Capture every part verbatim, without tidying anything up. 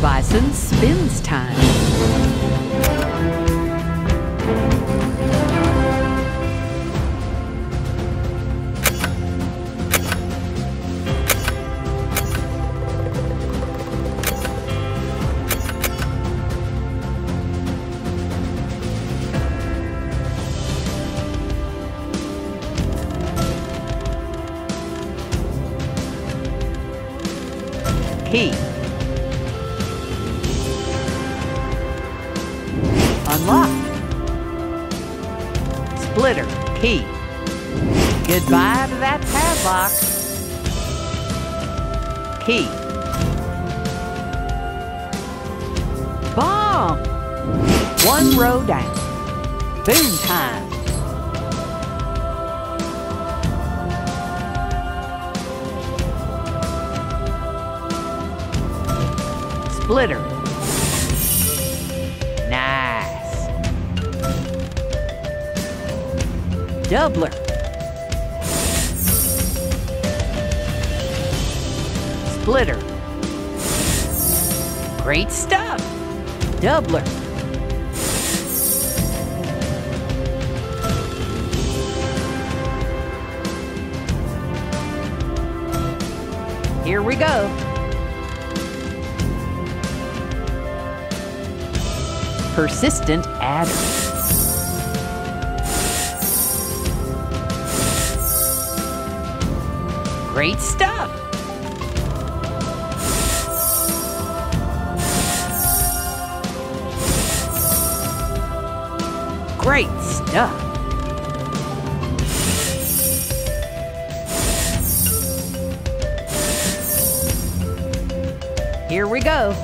Bison Spins Time. Key. Unlocked. Splitter. Key. Goodbye to that padlock. Key. Bomb. One row down. Boom time. Splitter. Nice. Doubler. Splitter. Great stuff. Doubler. Here we go. Persistent adder. Great stuff. Great stuff. Here we go.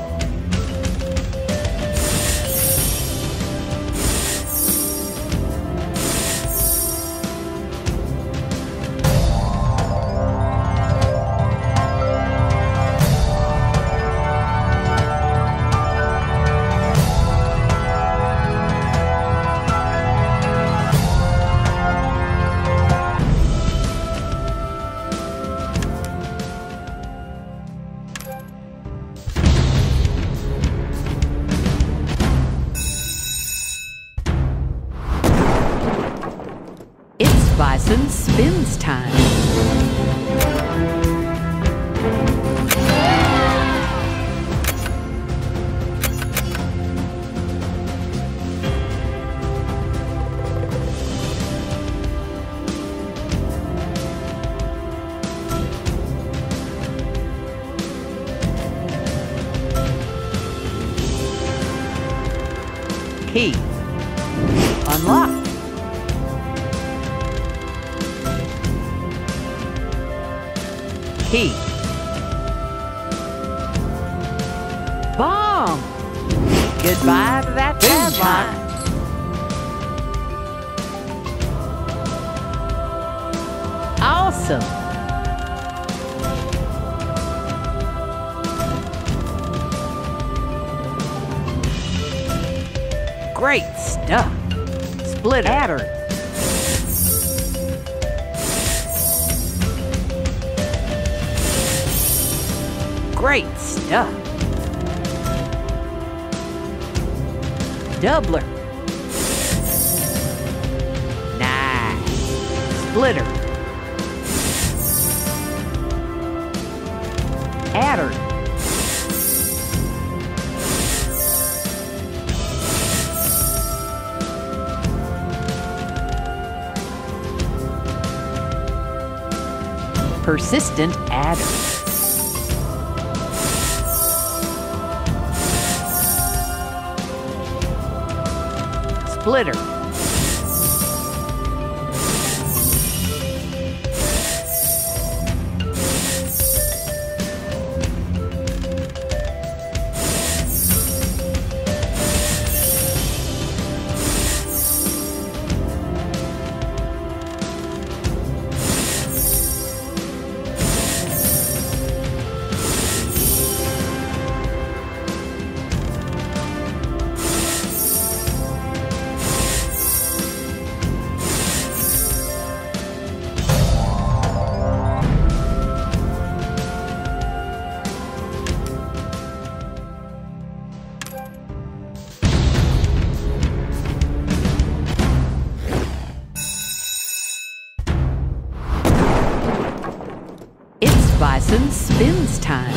Bison Spins Time. Key. Unlock. Key. Bomb. Goodbye to that padlock. Awesome. Great stuff. Split adder. Great stuff. Doubler. Nice. Splitter. Adder. Persistent adder. Splitter. Nelson Spins Time.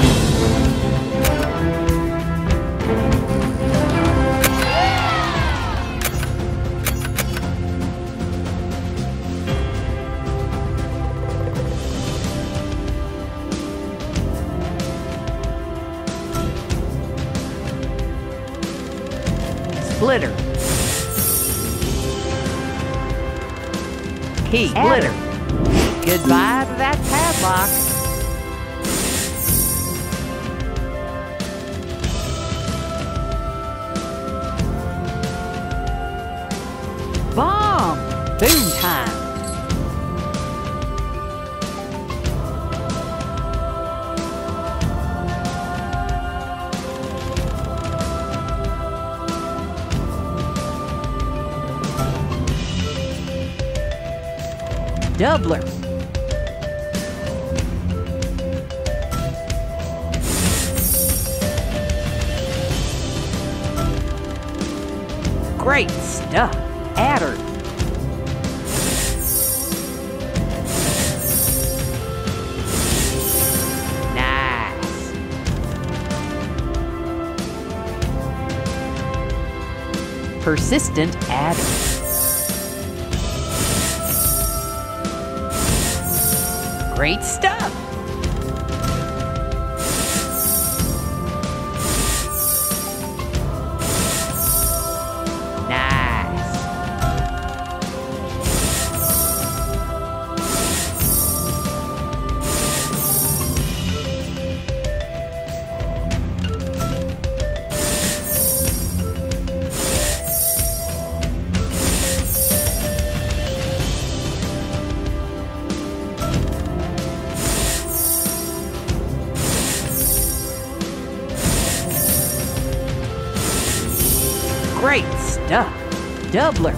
Splitter. Heat. Splitter. Goodbye to that padlock. Bomb! Boom time! Doubler! Great stuff! Adder. Nice. Persistent adder. Great stuff. Great stuff. Doubler.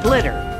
Splitter.